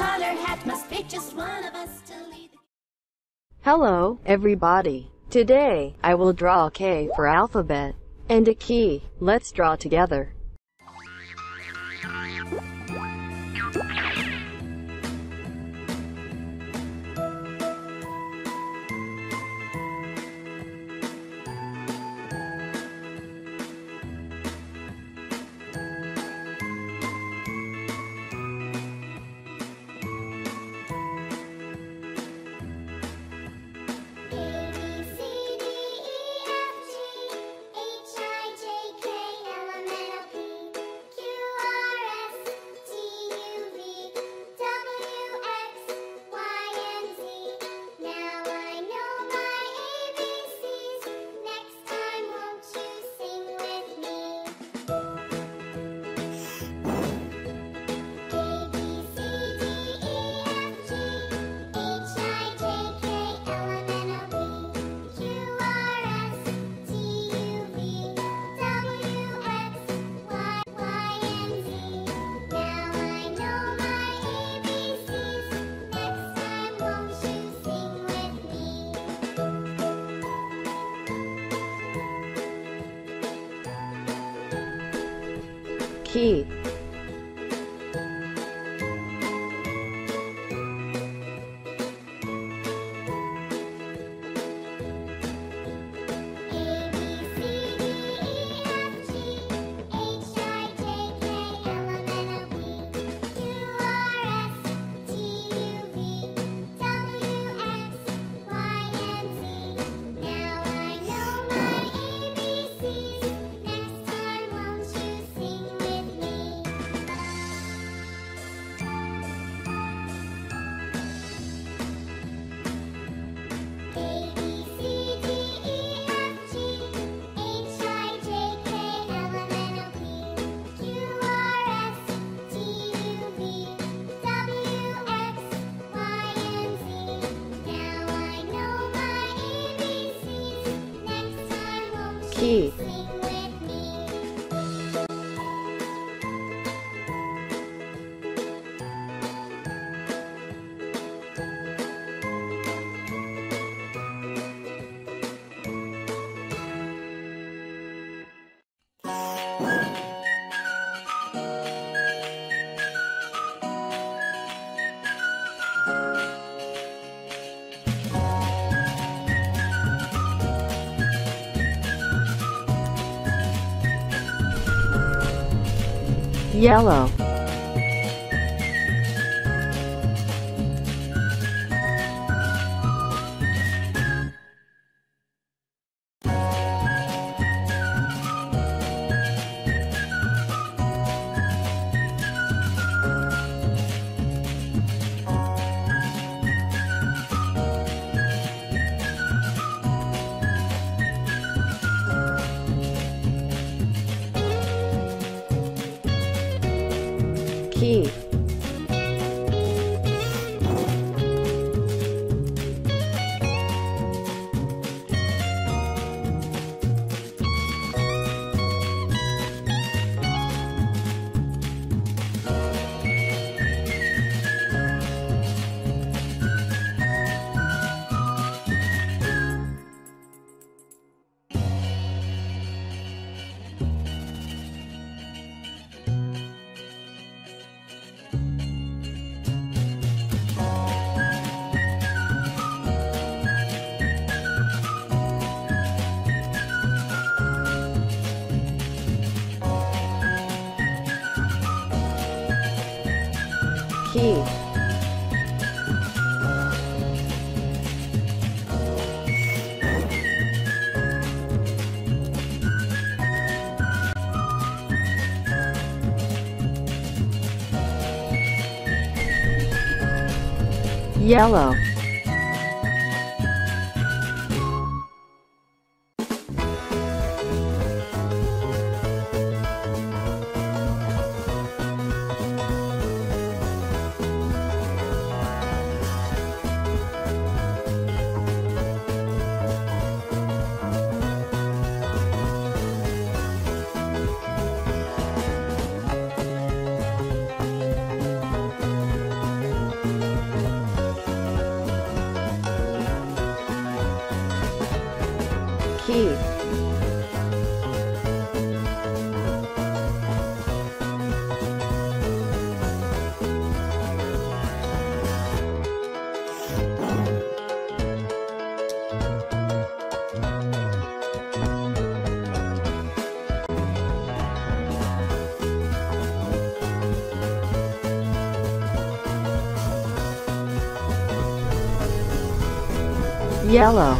collar hat must pick just one of us to lead. Hello, everybody. Today, I will draw a K for alphabet and a key. Let's draw together. Key. Key. Yellow. Key. Key. Yellow. key. Yellow,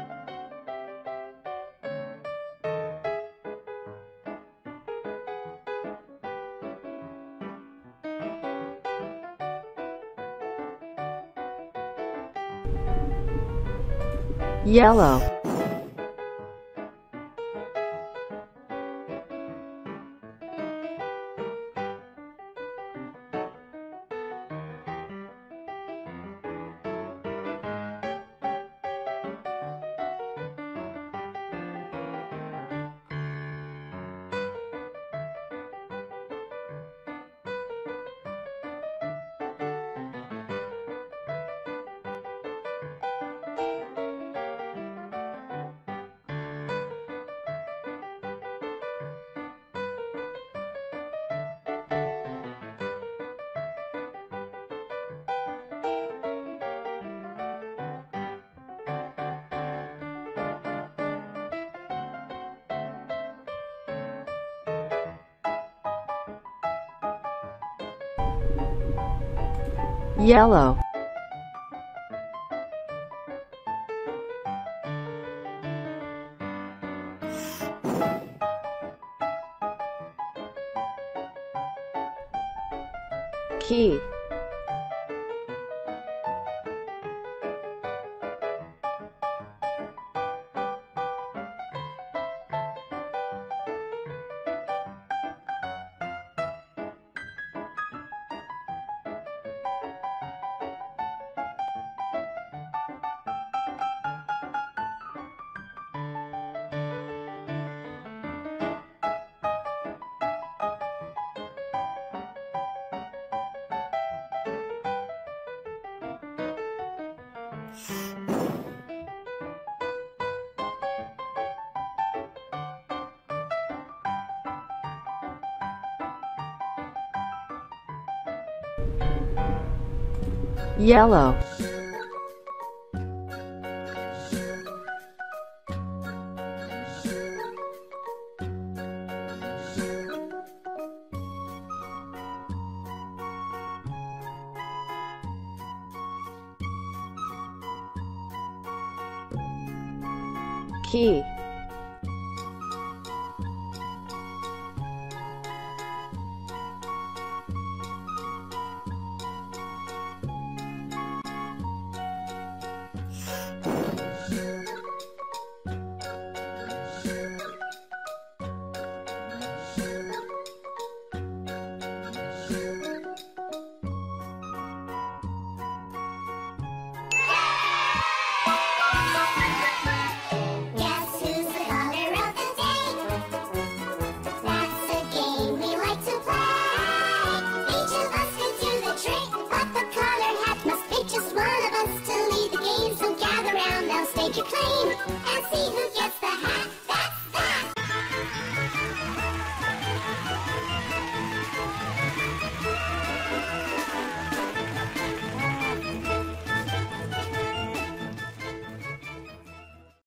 key. Yellow, yellow, key. Yellow, key. Play.